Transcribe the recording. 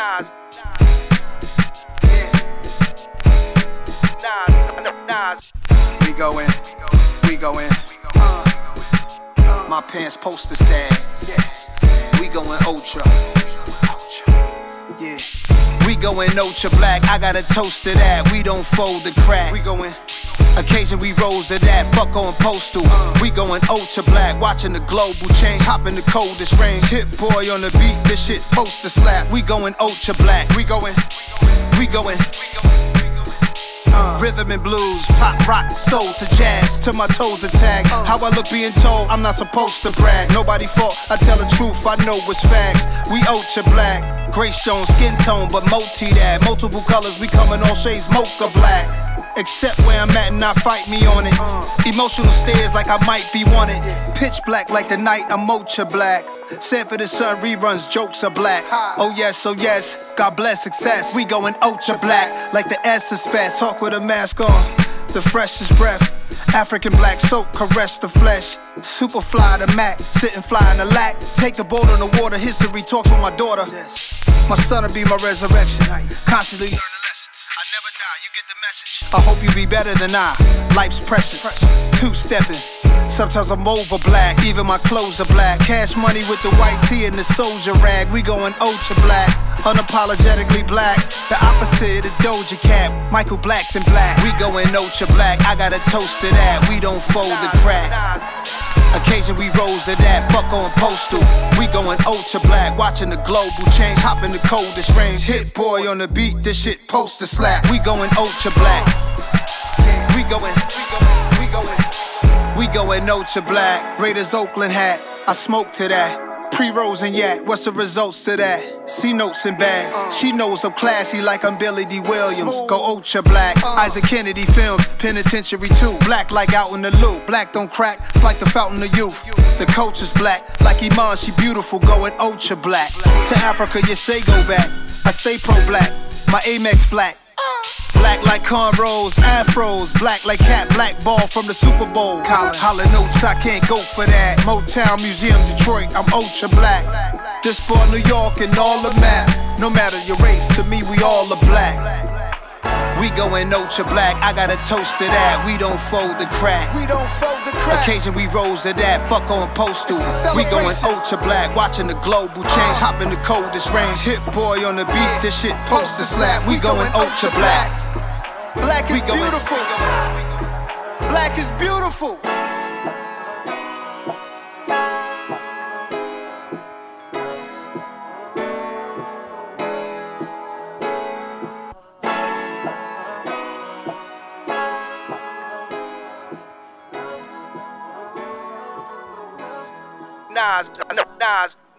Nas. Nas. We go in. We go in. My pants poster said, yeah. We going ultra. Yeah. We going ultra black. I got a toast to that. We don't fold the crack. We going. Occasion we rose to that, fuck on postal. We going ultra black, watching the global change. Hopping the coldest range. Hit-Boy on the beat, this shit poster slap. We going ultra black. We going, we going. Rhythm and blues, pop, rock, soul to jazz. Till my toes attack. How I look being told, I'm not supposed to brag. Nobody fault, I tell the truth, I know it's facts. We ultra black. Grace Jones, skin tone, but multi that. Multiple colors, we come in all shades, mocha black. Except where I'm at and not fight me on it. Emotional stares like I might be wanted. Pitch black like the night, I'm ultra black. Sanford and Son reruns, jokes are black. Oh yes, God bless success. We going ultra black, like the S is fast. Hawk with a mask on, the freshest breath. African black soap, caress the flesh. Super fly the Mac, sitting fly in the lack. Take the boat on the water, history talks with my daughter. My son will be my resurrection. Constantly I hope you be better than I. Life's precious. Two-stepping. Sometimes I'm over black. Even my clothes are black. Cash money with the white tee and the soldier rag. We going ultra black. Unapologetically black. The opposite of Doja Cat. Michael Black's in black. We going ultra black. I got a toast to that. We don't fold the crack. Occasion we rose to that, fuck on postal. We going ultra black, watching the global change. Hopping the coldest range. Hit-Boy on the beat, this shit poster slap. We going ultra black. We going, we going, we going. We going ultra black. Raiders Oakland hat, I smoke to that. Pre-rolls and yak, what's the results to that? See notes and bags. She knows I'm classy like I'm Billy D. Williams. Go ultra black. Isaac Kennedy films, penitentiary too. Black like out in the loop. Black don't crack, it's like the fountain of youth. The culture's black, like Iman, she beautiful, going ultra black. To Africa, you say go back. I stay pro-black, my Amex black. Black like cornrows, afros. Black like cat, black ball from the Super Bowl. Holla notes, I can't go for that. Motown Museum, Detroit, I'm ultra black. This for New York and all the map. No matter your race, to me we all are black. We going ultra black, I got a toast to that. We don't fold the crack. We don't fold the crack. Occasion we rose to that, fuck on postal. We going ultra black, watching the global change. Hopping the coldest range. Hit-Boy on the beat, this shit poster slap. We going ultra black. Black is beautiful. Black is beautiful. Nas.